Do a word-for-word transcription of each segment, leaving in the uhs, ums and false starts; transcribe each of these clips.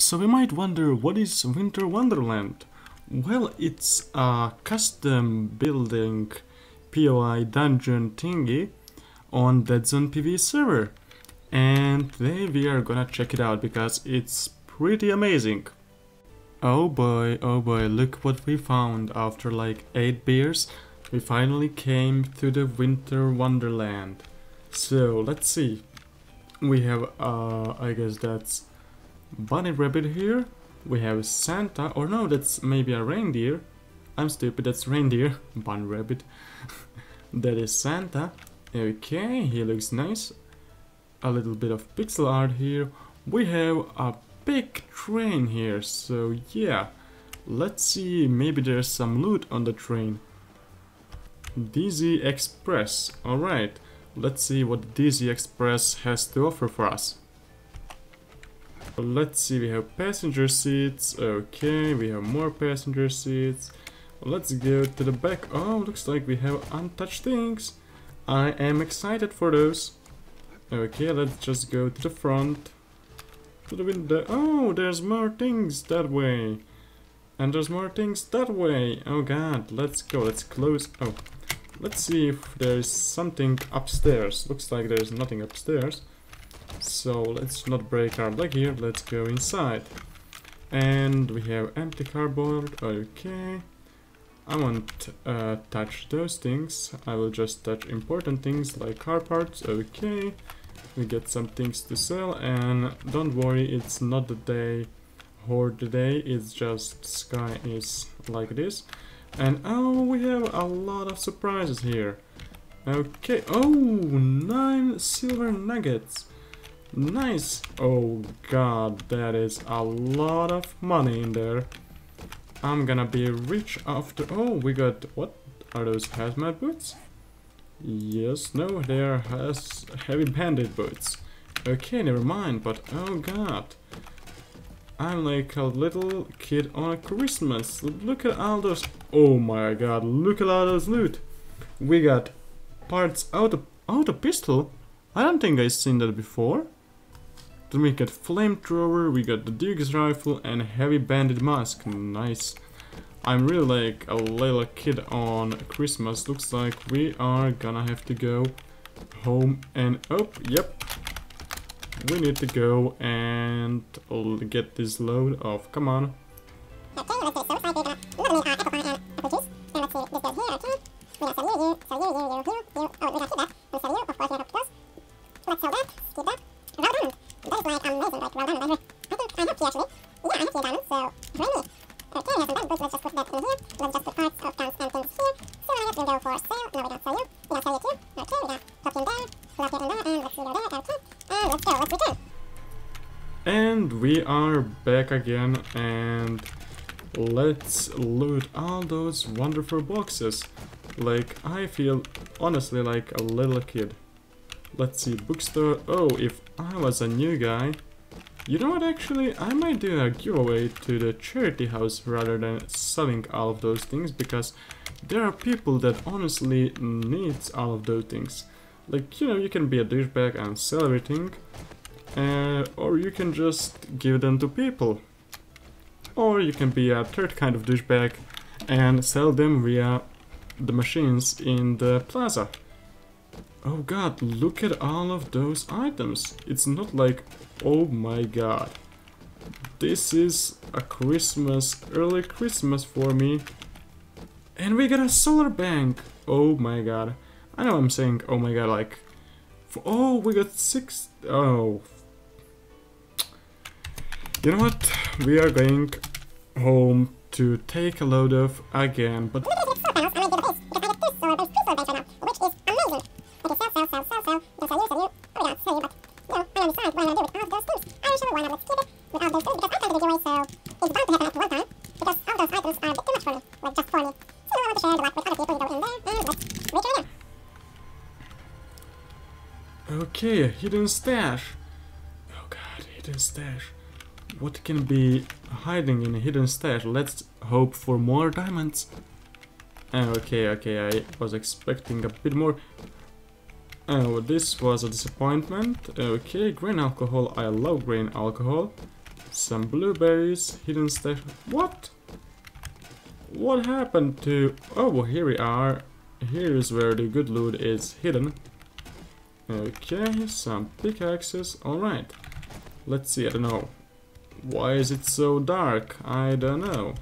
So we might wonder, what is Winter Wonderland? Well, it's a custom building P O I dungeon thingy on Deadzone P V server. And today we are gonna check it out because it's pretty amazing. Oh boy, oh boy, look what we found. After like eight beers, we finally came to the Winter Wonderland. So let's see. We have, uh, I guess that's Bunny Rabbit here. We have Santa, or no, that's maybe a reindeer. I'm stupid, that's reindeer. Bunny Rabbit. That is Santa. Okay, he looks nice. A little bit of pixel art here. We have a big train here, so yeah. Let's see, maybe there's some loot on the train. D Z Express, alright. Let's see what D Z Express has to offer for us. Let's see, we have passenger seats. Okay, we have more passenger seats. Let's go to the back. Oh, looks like we have untouched things. I am excited for those. Okay, let's just go to the front. To the window. Oh, there's more things that way. And there's more things that way. Oh god, let's go. Let's close. Oh. Let's see if there's something upstairs. Looks like there's nothing upstairs. So let's not break our leg here. Let's go inside. And we have empty cardboard. Okay. I won't uh, touch those things. I will just touch important things like car parts. Okay. We get some things to sell. And don't worry, it's not the day hoard today. It's just sky is like this. And oh, we have a lot of surprises here. Okay, oh, nine silver nuggets. Nice. Oh god, that is a lot of money in there. I'm gonna be rich after... Oh, we got... What are those hazmat boots? Yes, no, they are has heavy bandit boots. Okay, never mind, but oh god. I'm like a little kid on a Christmas. Look at all those... Oh my god, look at all those loot. We got parts out of... Out of pistol? I don't think I've seen that before. Then we got flamethrower, we got the Duke's rifle and heavy bandit mask. Nice. I'm really like a little kid on Christmas. Looks like we are gonna have to go home and... Oh, yep. We need to go and get this load off. Come on. And we are back again, and let's loot all those wonderful boxes. Like, I feel honestly like a little kid. Let's see, bookstore. Oh, if I was a new guy, you know what, actually, I might do a giveaway to the charity house rather than selling all of those things, because there are people that honestly needs all of those things. Like, you know, you can be a douchebag and sell everything. Uh, or you can just give them to people. Or you can be a third kind of douchebag and sell them via the machines in the plaza. Oh god, look at all of those items. It's not like, oh my god. This is a Christmas, early Christmas for me. And we got a solar bank. Oh my god. I know I'm saying oh my god like... Oh, we got six... Oh... You know what? We are going home to take a load of again, but... Okay, a hidden stash. Oh god, hidden stash. What can be hiding in a hidden stash? Let's hope for more diamonds. Okay, okay, I was expecting a bit more. Oh, this was a disappointment. Okay, grain alcohol. I love grain alcohol. Some blueberries, hidden stash. What? What happened to... Oh, well, here we are. Here's where the good loot is hidden. Okay, some pickaxes. Alright. Let's see, I don't know. Why is it so dark? I don't know.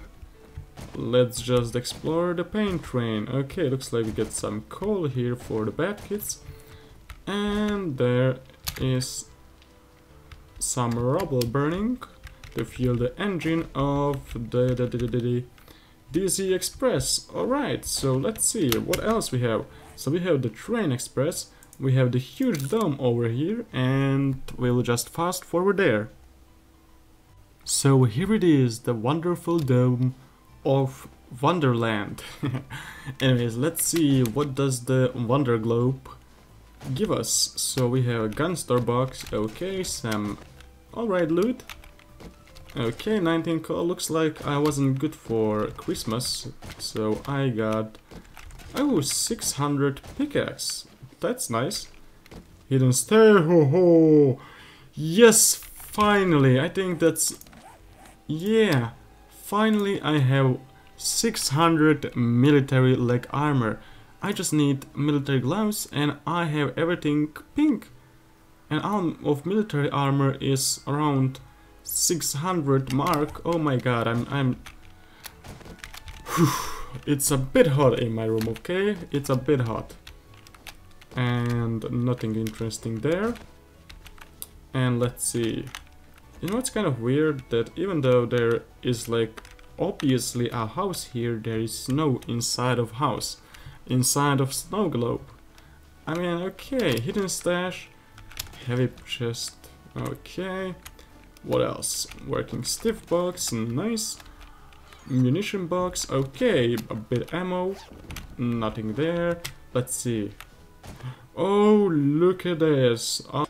Let's just explore the paint train. Okay, looks like we get some coal here for the baskets. And there is some rubble burning to fuel the engine of the, the, the, the, the D Z Express. Alright, so let's see what else we have. So we have the train express, we have the huge dome over here, and we'll just fast forward there. So here it is, the wonderful dome of Wonderland. Anyways, let's see what does the Wonder Globe give us. So we have a gun store box, okay, some alright loot. Okay, nineteen coal, looks like I wasn't good for Christmas, so I got, oh, six hundred pickaxe, that's nice. Hidden stash, ho ho, yes, finally, I think that's, yeah, finally I have six hundred military leg armor. I just need military gloves and I have everything pink. An arm of military armor is around six hundred mark. Oh my god, I'm... I'm. Whew. It's a bit hot in my room, okay? It's a bit hot. And nothing interesting there. And let's see. You know, it's kind of weird that even though there is like obviously a house here, there is snow inside of house. Inside of snow globe. I mean, okay, hidden stash, heavy chest, okay. What else? Working stiff box, nice. Munition box, okay, a bit ammo, nothing there. Let's see. Oh, look at this. Uh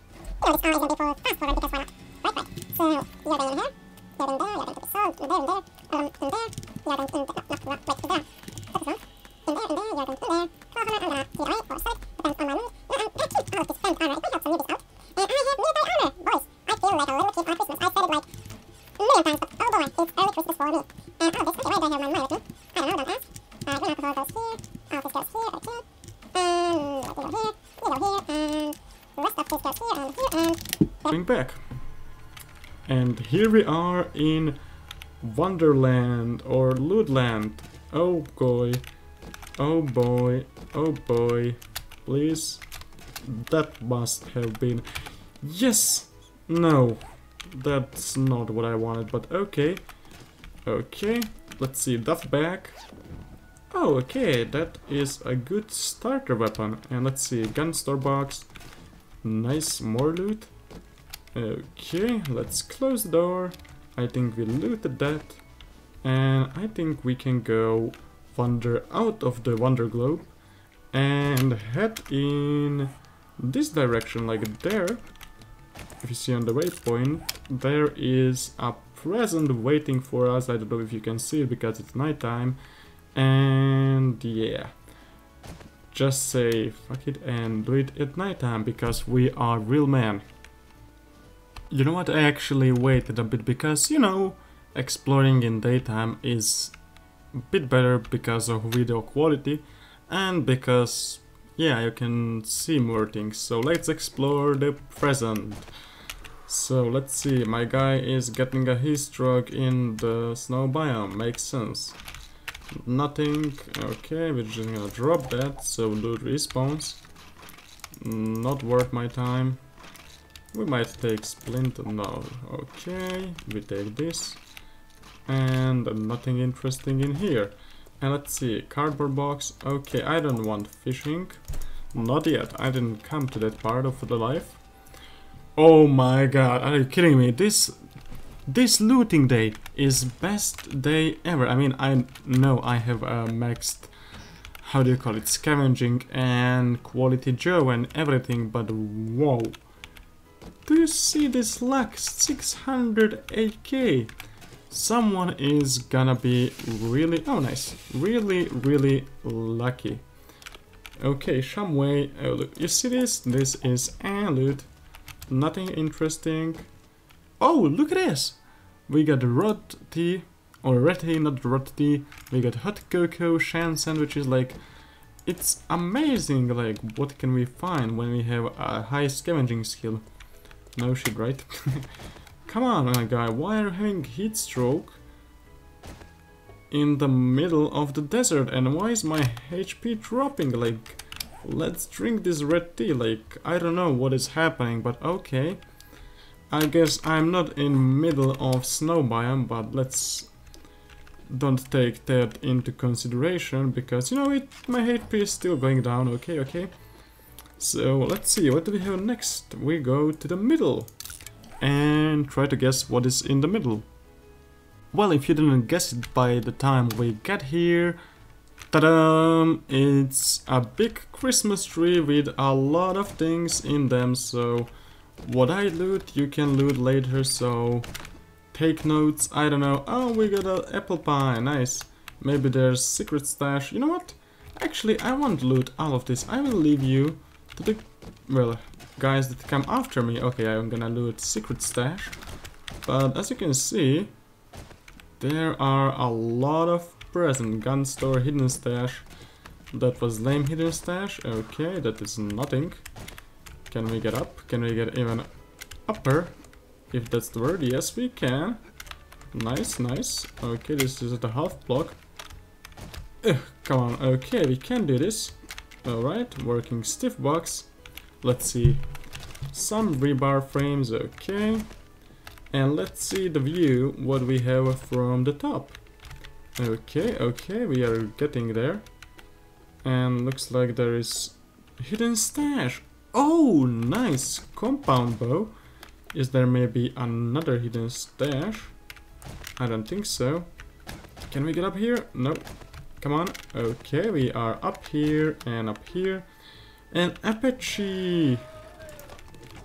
back. And here we are in Wonderland or Lootland. Oh boy, oh boy, oh boy, please. That must have been... Yes! No, that's not what I wanted, but okay. Okay, let's see, duff bag. Oh, okay, that is a good starter weapon. And let's see, gun store box. Nice, more loot. Okay, let's close the door. I think we looted that. And I think we can go wander out of the Wonder Globe and head in this direction, like there. If you see on the waypoint, there is a present waiting for us. I don't know if you can see it because it's nighttime. And yeah. Just say fuck it and do it at nighttime because we are real men. You know what, I actually waited a bit because, you know, exploring in daytime is a bit better because of video quality and because, yeah, you can see more things. So let's explore the present. So let's see, my guy is getting a heat stroke in the snow biome, makes sense. Nothing, okay, we're just gonna drop that, so loot respawns. Not worth my time. We might take splint, no, okay, we take this, and nothing interesting in here. And let's see, cardboard box, okay, I don't want fishing, not yet, I didn't come to that part of the life. Oh my god, are you kidding me, this, this looting day is best day ever. I mean, I know I have a maxed, how do you call it, scavenging and quality Joe and everything, but whoa. Do you see this luck? six hundred eight K. Someone is gonna be really, oh nice, really, really lucky. Okay, Shamway, oh look, you see this? This is a loot. Nothing interesting. Oh, look at this! we got rot tea, or red tea, not rot tea, we got hot cocoa, shansen, which is like, it's amazing, like, what can we find when we have a high scavenging skill? No shit, right? Come on, my guy, why are you having heat stroke in the middle of the desert, and why is my H P dropping? Like, let's drink this red tea, like, I don't know what is happening, but okay. I guess I'm not in middle of snow biome, but let's don't take that into consideration, because, you know, it, my H P is still going down, okay, okay. So, let's see, what do we have next? We go to the middle, and try to guess what is in the middle. Well, if you didn't guess it by the time we get here, ta-da! It's a big Christmas tree with a lot of things in them, so what I loot, you can loot later, so take notes, I don't know. Oh, we got an apple pie, nice. Maybe there's secret stash. You know what? Actually, I won't loot all of this. I will leave you to the, well, guys that come after me. Okay, I'm gonna loot secret stash. But as you can see, there are a lot of presents. Gun store, hidden stash. That was lame hidden stash. Okay, that is nothing. Can we get up? Can we get even upper? If that's the word, yes we can. Nice, nice. Okay, this is the half block. Ugh, come on, okay, we can do this. Alright, working stiff box. Let's see. Some rebar frames, okay. And let's see the view, what we have from the top. Okay, okay, we are getting there. And looks like there is hidden stash. Oh, nice! Compound bow. Is there maybe another hidden stash? I don't think so. Can we get up here? No. Come on. Okay, we are up here and up here. And Apache!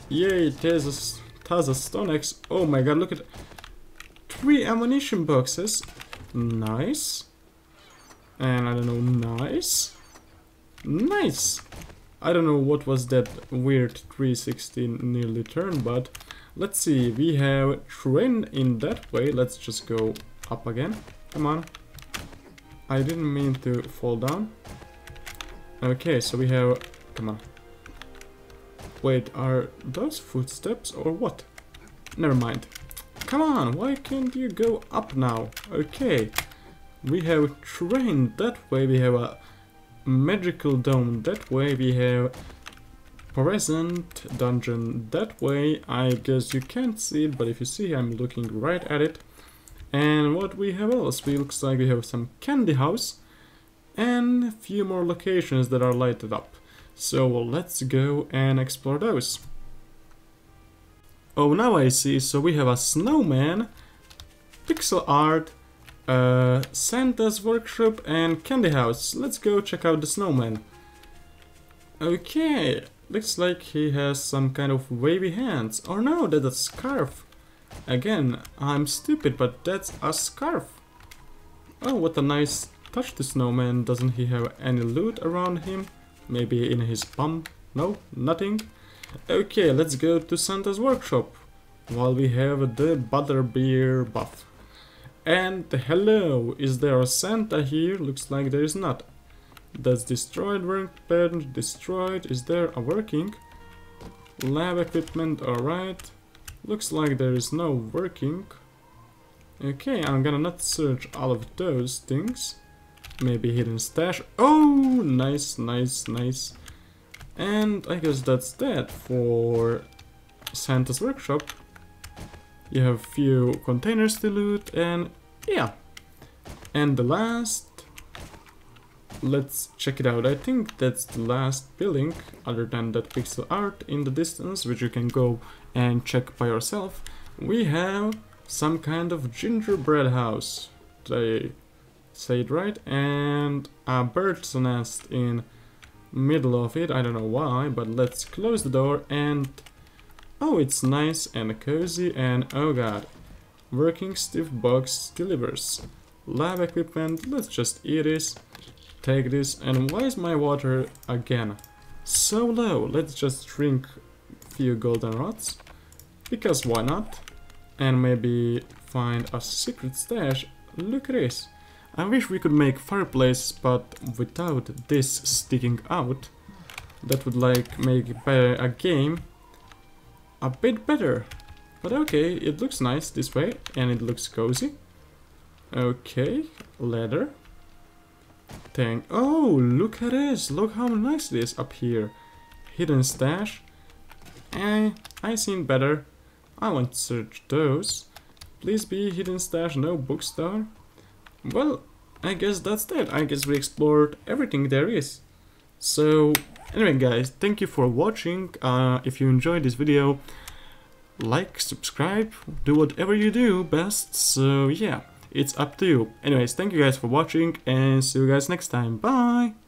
Yay, there's a, there's a stone axe. Oh my god, look at... Three ammunition boxes. Nice. And I don't know, nice. Nice! I don't know what was that weird three sixty nearly turn, but... Let's see, we have train in that way, let's just go up again, come on. I didn't mean to fall down. Okay, so we have, come on. Wait, are those footsteps or what? Never mind. Come on, why can't you go up now? Okay, we have train that way, we have a magical dome that way, we have... Present dungeon that way. I guess you can't see it, but if you see, I'm looking right at it. And what we have else? We looks like we have some candy house and a few more locations that are lighted up. So let's go and explore those. Oh, now I see. So we have a snowman, pixel art, uh, Santa's workshop, and candy house. Let's go check out the snowman. Okay. Looks like he has some kind of wavy hands. Or no, that's a scarf. Again, I'm stupid, but that's a scarf. Oh, what a nice touch to snowman. Doesn't he have any loot around him? Maybe in his bum? No, nothing. Okay, let's go to Santa's workshop. While we have the butterbeer buff. And hello, is there a Santa here? Looks like there is not. That's destroyed, workbench destroyed. Is there a working lab equipment? Alright, looks like there is no working. Okay, I'm gonna not search all of those things. Maybe hidden stash. Oh, nice, nice, nice. And I guess that's that for Santa's workshop. You have few containers to loot, and yeah. And the last, let's check it out. I think that's the last building, other than that pixel art in the distance, which you can go and check by yourself. We have some kind of gingerbread house. Did I say it right? And a bird's nest in middle of it. I don't know why, but let's close the door and... Oh, it's nice and cozy and oh god. Working stiff box delivers. Lab equipment, let's just eat this. Take this, and why is my water again so low? Let's just drink few golden rods, because why not? And maybe find a secret stash. Look at this. I wish we could make fireplaces, but without this sticking out, that would like make a game a bit better. But okay, it looks nice this way, and it looks cozy. Okay, leather. Thing. Oh, look at this! Look how nice it is up here. Hidden stash. Eh, I seen better. I won't search those. Please be hidden stash, no bookstore. Well, I guess that's that. I guess we explored everything there is. So, anyway guys, thank you for watching. Uh, if you enjoyed this video, like, subscribe, do whatever you do best. So yeah, it's up to you. Anyways, thank you guys for watching and see you guys next time. Bye!